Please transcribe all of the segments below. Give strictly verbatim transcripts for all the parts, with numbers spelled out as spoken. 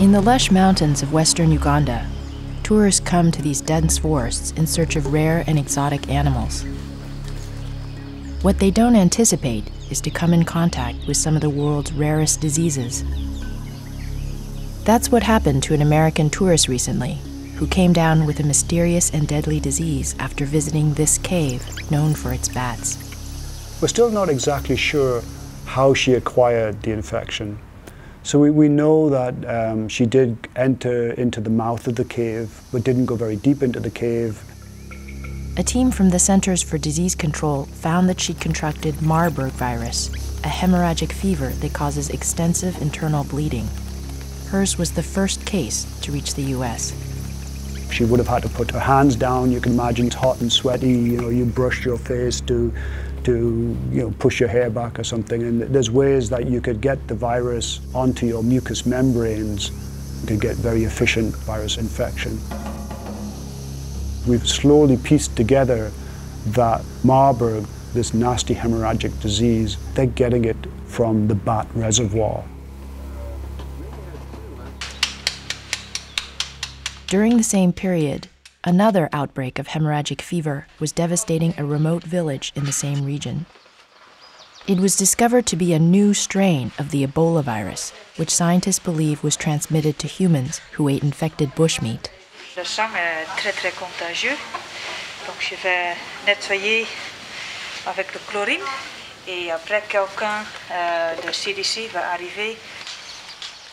In the lush mountains of western Uganda, tourists come to these dense forests in search of rare and exotic animals. What they don't anticipate is to come in contact with some of the world's rarest diseases. That's what happened to an American tourist recently, who came down with a mysterious and deadly disease after visiting this cave, known for its bats. We're still not exactly sure how she acquired the infection. So we, we know that um, she did enter into the mouth of the cave, but didn't go very deep into the cave. A team from the Centers for Disease Control found that she'd contracted Marburg virus, a hemorrhagic fever that causes extensive internal bleeding. Hers was the first case to reach the U S She would have had to put her hands down. You can imagine it's hot and sweaty. You know, you brush your face to, to you know, push your hair back or something. And there's ways that you could get the virus onto your mucous membranes. You could get very efficient virus infection. We've slowly pieced together that Marburg, this nasty hemorrhagic disease, they're getting it from the bat reservoir. During the same period, another outbreak of hemorrhagic fever was devastating a remote village in the same region. It was discovered to be a new strain of the Ebola virus, which scientists believe was transmitted to humans who ate infected bushmeat. Le sang est très très contagieux, donc je vais nettoyer avec le chlorine et après quelqu'un de C D C va arriver.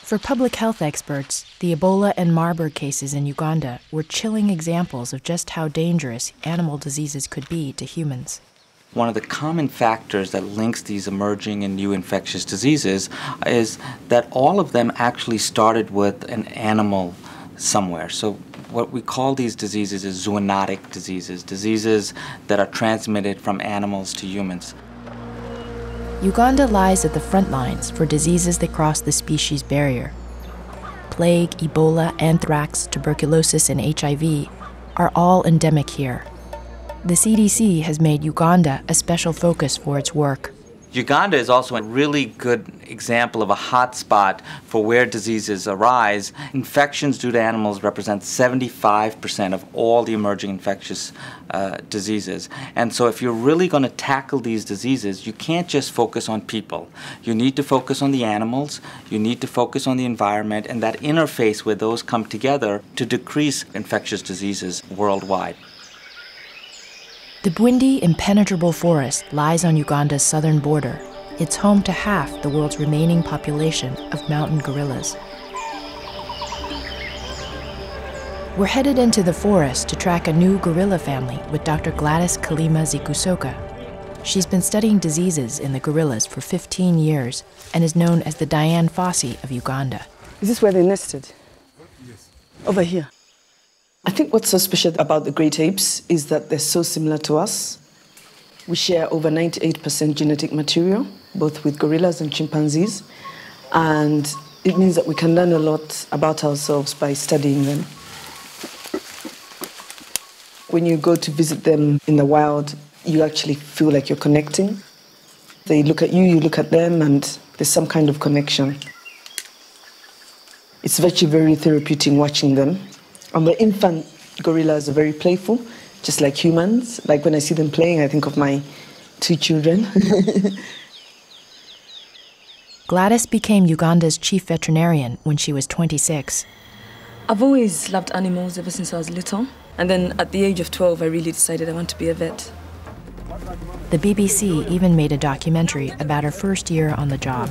For public health experts, the Ebola and Marburg cases in Uganda were chilling examples of just how dangerous animal diseases could be to humans. One of the common factors that links these emerging and new infectious diseases is that all of them actually started with an animal somewhere. So what we call these diseases is zoonotic diseases, diseases that are transmitted from animals to humans. Uganda lies at the front lines for diseases that cross the species barrier. Plague, Ebola, anthrax, tuberculosis, and H I V are all endemic here. The C D C has made Uganda a special focus for its work. Uganda is also a really good example of a hotspot for where diseases arise. Infections due to animals represent seventy-five percent of all the emerging infectious uh, diseases. And so if you're really going to tackle these diseases, you can't just focus on people. You need to focus on the animals, you need to focus on the environment, and that interface where those come together to decrease infectious diseases worldwide. The Bwindi impenetrable forest lies on Uganda's southern border. It's home to half the world's remaining population of mountain gorillas. We're headed into the forest to track a new gorilla family with Doctor Gladys Kalima Zikusoka. She's been studying diseases in the gorillas for fifteen years and is known as the Diane Fossey of Uganda. Is this where they nested? Yes. Over here. I think what's so special about the great apes is that they're so similar to us. We share over ninety-eight percent genetic material, both with gorillas and chimpanzees, and it means that we can learn a lot about ourselves by studying them. When you go to visit them in the wild, you actually feel like you're connecting. They look at you, you look at them, and there's some kind of connection. It's actually very therapeutic watching them. And the infant gorillas are very playful, just like humans. Like when I see them playing, I think of my two children. Gladys became Uganda's chief veterinarian when she was twenty-six. I've always loved animals ever since I was little. And then at the age of twelve, I really decided I want to be a vet. The B B C even made a documentary about her first year on the job.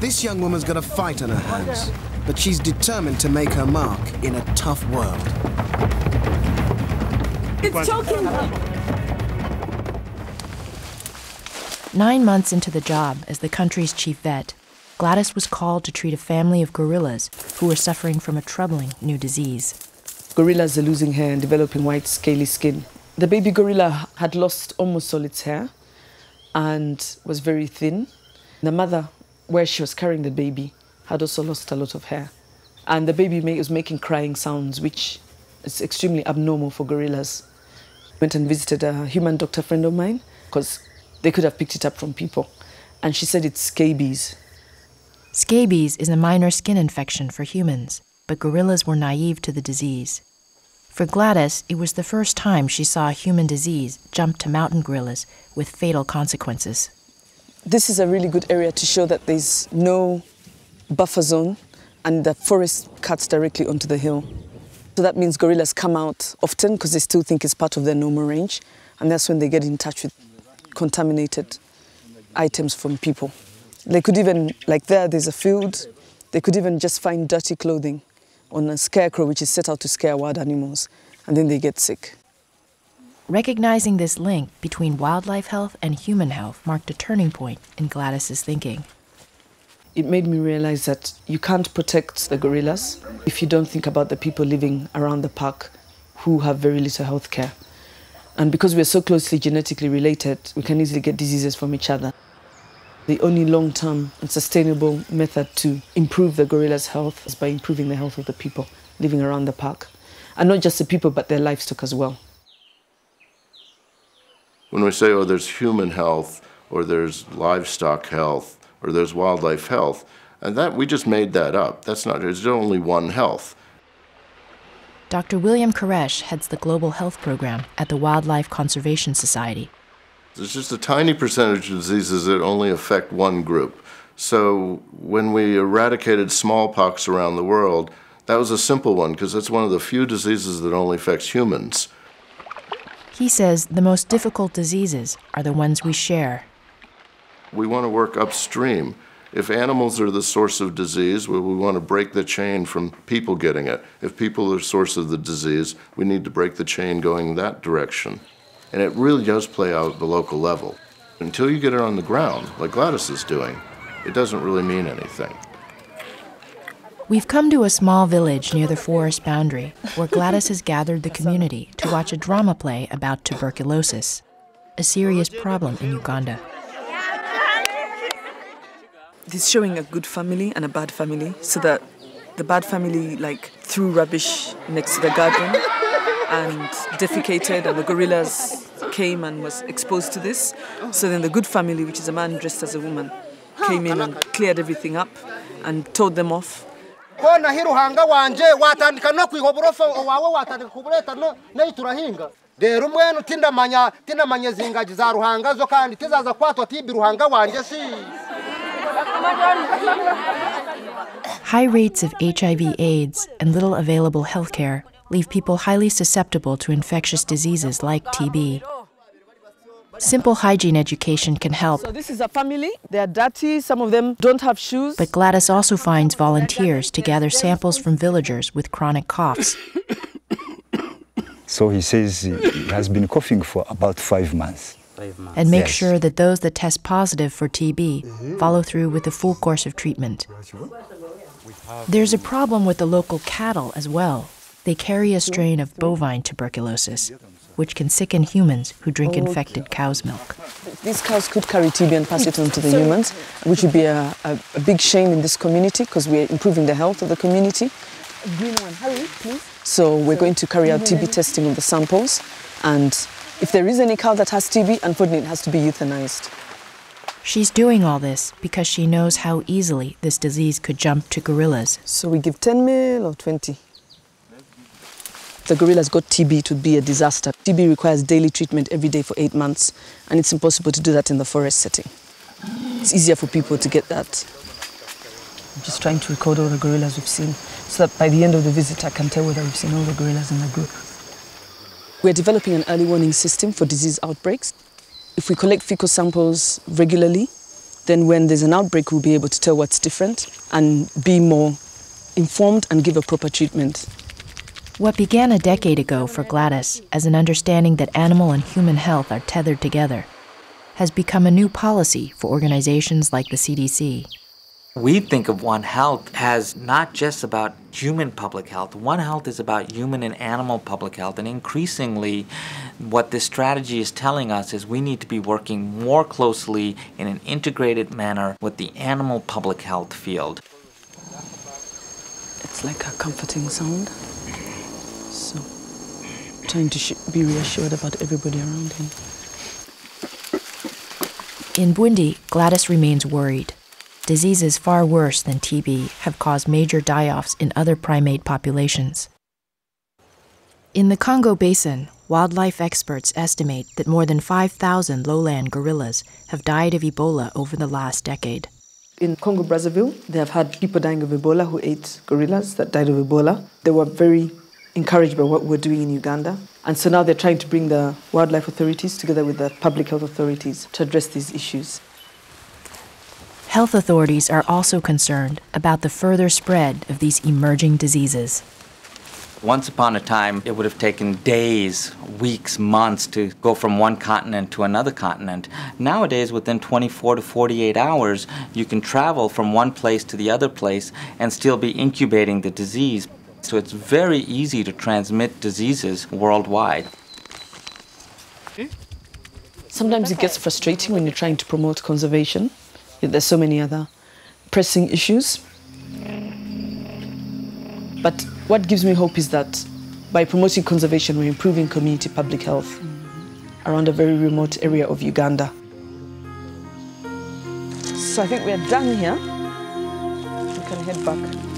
This young woman's got a fight on her hands, but she's determined to make her mark in a tough world. It's choking! Nine months into the job as the country's chief vet, Gladys was called to treat a family of gorillas who were suffering from a troubling new disease. Gorillas are losing hair and developing white, scaly skin. The baby gorilla had lost almost all its hair and was very thin. The mother, where she was carrying the baby, had also lost a lot of hair. And the baby was making crying sounds, which is extremely abnormal for gorillas. Went and visited a human doctor friend of mine because they could have picked it up from people. and she said it's scabies. Scabies is a minor skin infection for humans, but gorillas were naive to the disease. For Gladys, it was the first time she saw a human disease jump to mountain gorillas with fatal consequences. This is a really good area to show that there's no buffer zone and the forest cuts directly onto the hill. So that means gorillas come out often because they still think it's part of their normal range, and that's when they get in touch with contaminated items from people. They could even, like there, there's a field, they could even just find dirty clothing on a scarecrow, which is set out to scare wild animals, and then they get sick. Recognizing this link between wildlife health and human health marked a turning point in Gladys's thinking. It made me realize that you can't protect the gorillas if you don't think about the people living around the park who have very little health care. And because we're so closely genetically related, we can easily get diseases from each other. The only long-term and sustainable method to improve the gorillas' health is by improving the health of the people living around the park. And not just the people, but their livestock as well. When we say, oh, there's human health, or there's livestock health, or there's wildlife health, and that we just made that up. That's not, there's only one health. Doctor William Karesh heads the Global Health Program at the Wildlife Conservation Society. There's just a tiny percentage of diseases that only affect one group. So when we eradicated smallpox around the world, that was a simple one because that's one of the few diseases that only affects humans. He says the most difficult diseases are the ones we share. We want to work upstream. If animals are the source of disease, we want to break the chain from people getting it. If people are the source of the disease, we need to break the chain going that direction. And it really does play out at the local level. Until you get it on the ground, like Gladys is doing, it doesn't really mean anything. We've come to a small village near the forest boundary where Gladys has gathered the community to watch a drama play about tuberculosis, a serious problem in Uganda. It's showing a good family and a bad family, so that the bad family like threw rubbish next to the garden and defecated, and the gorillas came and was exposed to this. So then the good family, which is a man dressed as a woman, came in and cleared everything up and told them off. High rates of H I V AIDS and little available health care leave people highly susceptible to infectious diseases like T B. Simple hygiene education can help. So this is a family. They're dirty. Some of them don't have shoes. But Gladys also finds volunteers to gather samples from villagers with chronic coughs. So he says he has been coughing for about five months. Five months. And make yes. sure that those that test positive for T B mm-hmm. follow through with the full course of treatment. There's a problem with the local cattle as well. They carry a strain of bovine tuberculosis, which can sicken humans who drink infected cow's milk. These cows could carry T B and pass it on to the humans, which would be a, a, a big shame in this community because we're improving the health of the community. So we're going to carry out T B testing on the samples, and if there is any cow that has T B, unfortunately it has to be euthanized. She's doing all this because she knows how easily this disease could jump to gorillas. So we give ten mil or twenty. If the gorillas got T B, it would be a disaster. T B requires daily treatment every day for eight months, and it's impossible to do that in the forest setting. It's easier for people to get that. I'm just trying to record all the gorillas we've seen, so that by the end of the visit, I can tell whether we've seen all the gorillas in the group. We're developing an early warning system for disease outbreaks. If we collect fecal samples regularly, then when there's an outbreak, we'll be able to tell what's different and be more informed and give a proper treatment. What began a decade ago for Gladys as an understanding that animal and human health are tethered together has become a new policy for organizations like the C D C. We think of One Health as not just about human public health. One Health is about human and animal public health, and increasingly what this strategy is telling us is we need to be working more closely in an integrated manner with the animal public health field. It's like a comforting sound. So, trying to sh be reassured about everybody around him. In Bwindi, Gladys remains worried. Diseases far worse than T B have caused major die-offs in other primate populations. In the Congo Basin, wildlife experts estimate that more than five thousand lowland gorillas have died of Ebola over the last decade. In Congo Brazzaville, they have had people dying of Ebola who ate gorillas that died of Ebola. They were very encouraged by what we're doing in Uganda. And so now they're trying to bring the wildlife authorities together with the public health authorities to address these issues. Health authorities are also concerned about the further spread of these emerging diseases. Once upon a time, it would have taken days, weeks, months to go from one continent to another continent. Nowadays, within twenty-four to forty-eight hours, you can travel from one place to the other place and still be incubating the disease. So it's very easy to transmit diseases worldwide. Sometimes it gets frustrating when you're trying to promote conservation. There's so many other pressing issues. But what gives me hope is that by promoting conservation, we're improving community public health around a very remote area of Uganda. So I think we're done here. We can head back.